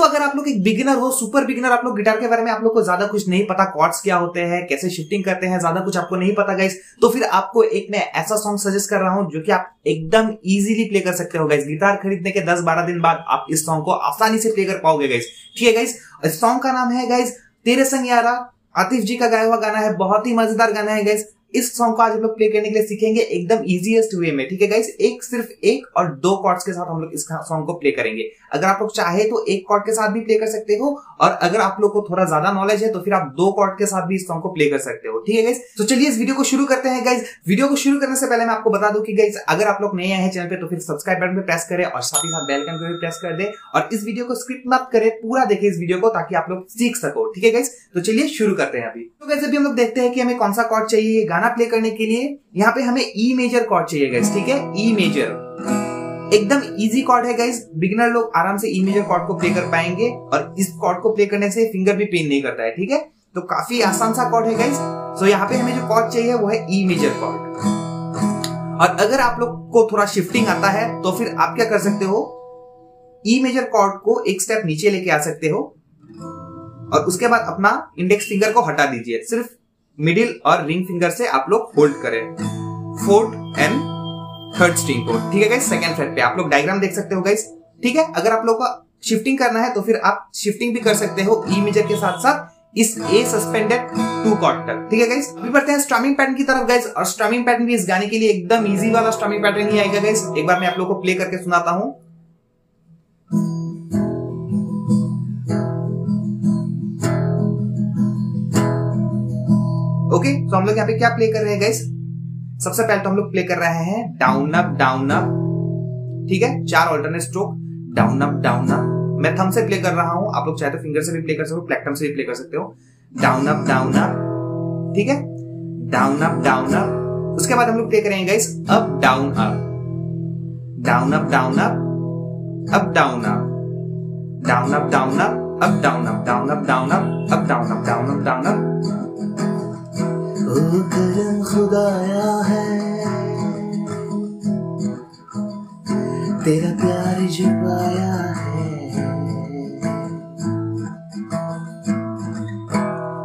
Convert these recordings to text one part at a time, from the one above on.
दोस्तों अगर आप लोग एक बिगिनर हो, सुपर बिगिनर, आप लोग गिटार के बारे में आप लोग को ज्यादा कुछ नहीं पता, कॉर्ड्स क्या होते हैं, कैसे शिफ्टिंग करते हैं, ज्यादा कुछ आपको नहीं पता गाइस, तो फिर आपको एक मैं ऐसा सॉन्ग सजेस्ट कर रहा हूं जो कि आप एकदम इजीली प्ले कर सकते हो गाइस। गिटार खरीदने के 10-12 दिन बाद आप इस सॉन्ग को आसानी से प्ले कर पाओगे गाइस। ठीक है गाइस, इस सॉन्ग का नाम है गाइस तेरे संग यारा, आतिफ जी का गाया हुआ गाना है, बहुत ही मजेदार गाना है गाइस। इस सॉन्ग को आज हम लोग प्ले करने के लिए सीखेंगे एकदम इजीएस्ट वे में। ठीक है गाइस, एक सिर्फ एक और दो कॉर्ड्स के साथ हम लोग इस सॉन्ग को प्ले करेंगे। अगर आप लोग चाहे तो एक कॉर्ड के साथ भी प्ले कर सकते हो, और अगर आप लोग को थोड़ा ज्यादा नॉलेज है तो फिर आप दो कॉर्ड के साथ भी इस सॉन्ग को प्ले कर सकते हो। ठीक है गाइस, तो चलिए इस वीडियो को शुरू करते हैं गाइस। वीडियो को शुरू करने से पहले मैं आपको बता दूं कि गाइस अगर आप लोग नए आए हैं चैनल पे तो फिर सब्सक्राइब बटन पे प्रेस करें और साथ ही साथ बेल आइकन पे भी प्रेस कर दे, और इस वीडियो को स्किप मत करें, पूरा देखें इस वीडियो को ताकि आप लोग सीख सको। ठीक है गाइस, तो चलिए शुरू करते हैं अभी। तो गाइस अभी हम लोग देखते हैं कि हमें कौन सा कॉर्ड चाहिए गाना प्ले करने के लिए। यहाँ पे हमें ई मेजर कॉर्ड चाहिए गाइस। ठीक है, ई मेजर एकदम इजी कॉर्ड है गाइस, बिगिनर लोग आराम से ई मेजर कॉर्ड को प्ले कर पाएंगे, और इस कॉर्ड को प्ले करने से फिंगर भी पेन नहीं करता है। ठीक है, तो काफी आसान सा कॉर्ड है गाइस। तो यहाँ पे हमें जो कॉर्ड चाहिए वो है ई मेजर कॉर्ड, और अगर आप लोग को थोड़ा शिफ्टिंग आता है तो फिर आप क्या कर सकते हो, ई मेजर कॉर्ड को एक स्टेप नीचे लेके आ सकते हो, और उसके बाद अपना इंडेक्स फिंगर को हटा दीजिए, सिर्फ मिडिल और रिंग फिंगर से आप लोग होल्ड करें फोर्थ एंड थर्ड स्ट्रिंग को। ठीक है गाइस, सेकंड फ्रेट पे आप लोग डायग्राम देख सकते हो गाइस। ठीक है, अगर आप लोग को शिफ्टिंग करना है तो फिर आप शिफ्टिंग भी कर सकते हो ई मेजर के साथ साथ इस ए सस्पेंडेड टू कॉर्ड तक। ठीक है गाइस, अभी बढ़ते हैं स्ट्रमिंग पैटर्न की तरफ गाइस, और स्ट्रमिंग पैटर्न भी इस गाने के लिए एकदम ईजी वाला स्ट्रमिंग पैटर्न ही आएगा गाइस। एक बार मैं आप लोग को प्ले करके सुनाता हूँ। ओके, तो हम लोग यहाँ पे क्या प्ले कर रहे हैं गाइस, सबसे पहले तो हम लोग प्ले कर रहे हैं डाउन अप डाउन अप। ठीक है, चार alternate stroke down up down up. मैं थंब से प्ले कर रहा हूं, आप लोग चाहे तो फिंगर से भी प्ले कर सकते हो, प्लेक्ट्रम से भी प्ले कर सकते हो। डाउन अप डाउन अप, ठीक है, डाउन अप डाउन अप। उसके बाद हम लोग प्ले करेंगे guys up down up, down up down up, up down up, down up down up, up down up, down up down up, up down up, down up down up. ओ करम खुदाया है तेरा प्यार जुबाया है।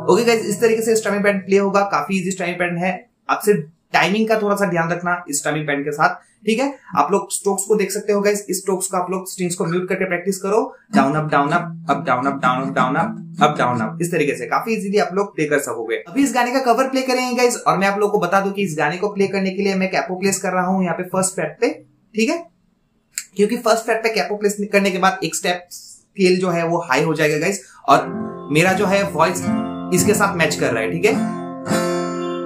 ओके गाइस, इस तरीके से स्ट्रमिंग पैटर्न प्ले होगा, काफी इजी स्ट्रमिंग पैटर्न है। आप सिर्फ टाइमिंग का थोड़ा सा ध्यान रखना इस स्ट्रमिंग पैटर्न के साथ। ठीक है, आप लोग स्ट्रोक्स को देख सकते हो गाइस, इस स्ट्रोक्स का आप लोग स्ट्रिंग्स को म्यूट करके प्रैक्टिस करो। Down up down up, up down up, down up down up, up down up, इस तरीके से काफी इजीली आप लोग प्ले कर सकोगे। अभी इस गाने का कवर प्ले करेंगे गाइस, और मैं आप लोगों को बता दूं कि इस गाने को प्ले करने के लिए मैं कैपो प्लेस कर रहा हूं यहाँ पे फर्स्ट फ्रेट पे। ठीक है, क्योंकि फर्स्ट फ्रेट पे कैपो प्लेस करने के बाद एक स्टेप स्केल जो है वो हाई हो जाएगा गाइस, और मेरा जो है वॉइस इसके साथ मैच कर रहा है। ठीक है,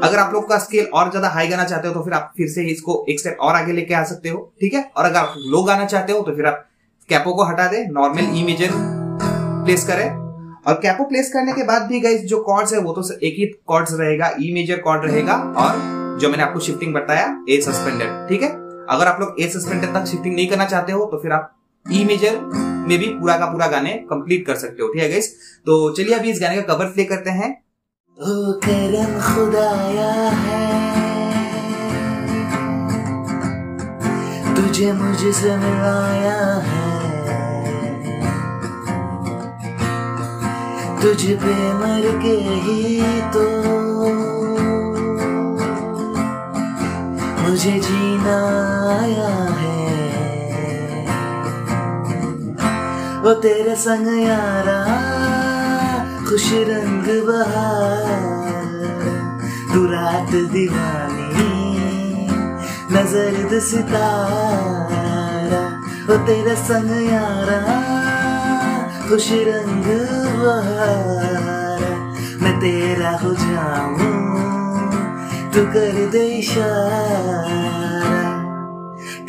अगर आप लोग का स्केल और ज्यादा हाई गाना चाहते हो तो फिर आप फिर से इसको एक स्टेप और आगे लेके आ सकते हो। ठीक है, और अगर आप लो गाना चाहते हो तो फिर आप कैपो को हटा दे, नॉर्मल ई मेजर प्लेस करें, और कैपो प्लेस करने के बाद भी गाइस जो कॉर्ड्स है वो तो एक ही कॉर्ड्स रहेगा, ई मेजर कॉर्ड रहेगा, और जो मैंने आपको शिफ्टिंग बताया ए सस्पेंडेड। ठीक है, अगर आप लोग ए सस्पेंडेड तक शिफ्टिंग नहीं करना चाहते हो तो फिर आप ई मेजर में भी पूरा का पूरा गाने कंप्लीट कर सकते हो। ठीक है गाइस, तो चलिए अभी इस गाने का कवर प्ले करते हैं। ओ करम खुदाया है तुझे मुझसे मिलाया है, तुझ पे मर के ही तो मुझे जीना आया है। वो तेरे संग यारा खुश रंग बहार, तू रात दीवानी नजर सितारा, वो तेरा संग यारा खुश रंग बहार। मैं तेरा हो जाऊं तू कर दे इशारा,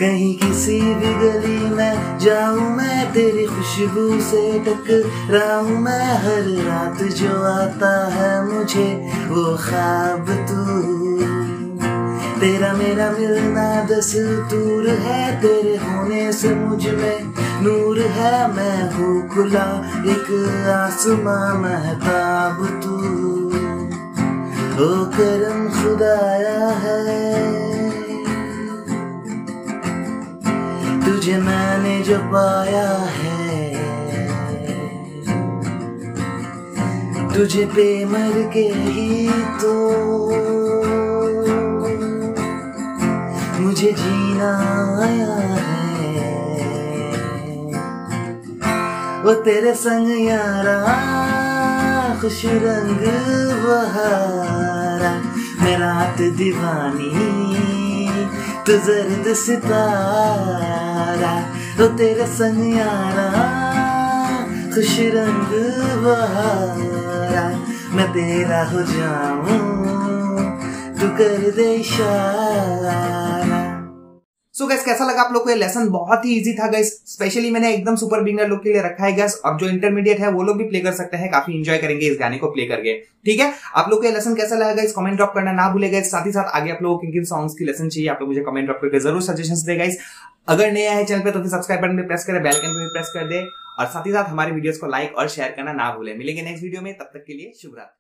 कहीं किसी भी गली में जाऊं मैं तेरी खुशबू से टकराऊं मैं, हर रात जो आता है मुझे वो ख्वाब तू, तेरा मेरा मिलना दस्तूर है, तेरे होने से मुझ में नूर है, मैं हूँ खुला एक आसमां महताब तू। ओ करम खुदाया है तुझे मैंने जो पाया है, तुझे पे मर के ही तो मुझे जीना आया है। वो तेरे संग यारा खुश रंग बहारा, मैं रात दीवानी तू जर्द सितारा। वो तेरे संग यारा खुश रंग बहारा, मैं तेरा हो जाऊं तू कर दे इशारा। सो गाइस, कैसा लगा आप लोग को? ये लेसन बहुत ही इजी था गाइस, स्पेशली मैंने एकदम सुपर बिगिनर लोग के लिए रखा है गाइस। अब जो इंटरमीडिएट है वो लोग भी प्ले कर सकते हैं, काफी एंजॉय करेंगे इस गाने को प्ले करके। ठीक है, आप लोग को ये लेसन कैसा लगा गाइस कमेंट ड्रॉप करना ना भूलेगा। साथ ही साथ आगे आप लोगों को किन किन सॉन्ग्स की लेसन चाहिए आप लोग मुझे कमेंट ड्रॉप करके जरूर सजेशन दे गाइस। अगर नया है चैनल पे तो फिर सब्सक्राइब बटन पे प्रेस करें, बेल आइकन पे भी प्रेस कर दे, और साथ ही साथ हमारे वीडियोस को लाइक और शेयर करना ना भूलें। मिलेंगे नेक्स्ट वीडियो में, तब तक के लिए शुभ रात्रि।